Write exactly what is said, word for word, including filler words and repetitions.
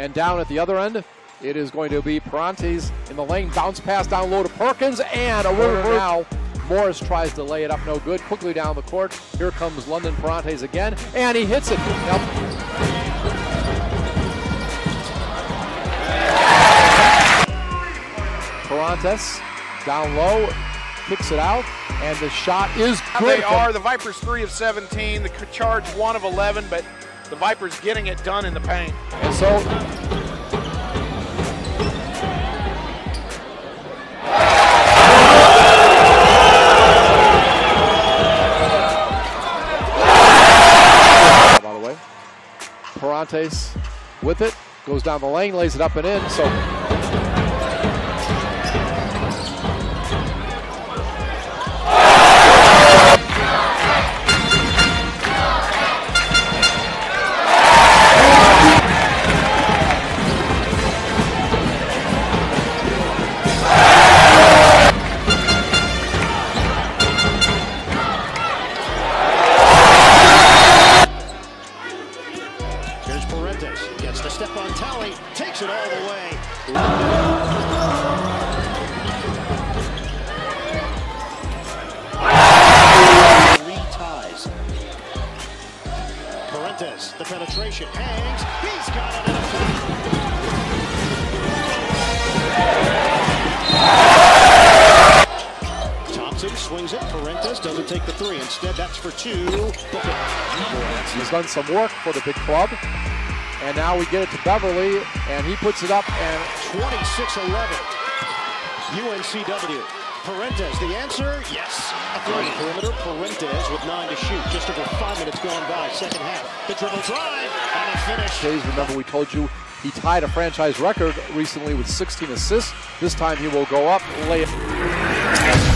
And down at the other end, it is going to be Perrantes in the lane. Bounce pass down low to Perkins, and a winner now. Morris tries to lay it up, no good. Quickly down the court. Here comes London Perrantes again, and he hits it. Yep. Perrantes down low, kicks it out, and the shot is good. They are the Vipers three of seventeen, the charge one of eleven, but the Vipers getting it done in the paint. And so by the way, Perrantes with it, goes down the lane, lays it up and in. So gets the step on Talley, takes it all the way. Three ties. Perrantes, the penetration hangs. He's got it in a flat. Thompson swings it. Perrantes doesn't take the three. Instead, that's for two. He's done some work for the big club. And now we get it to Beverly, and he puts it up, and twenty-six eleven. U N C W. Perrantes, the answer, yes. Across the perimeter, Perrantes with nine to shoot. Just over five minutes gone by, second half. The dribble drive, and a finish. Days, remember we told you he tied a franchise record recently with sixteen assists. This time he will go up, lay it.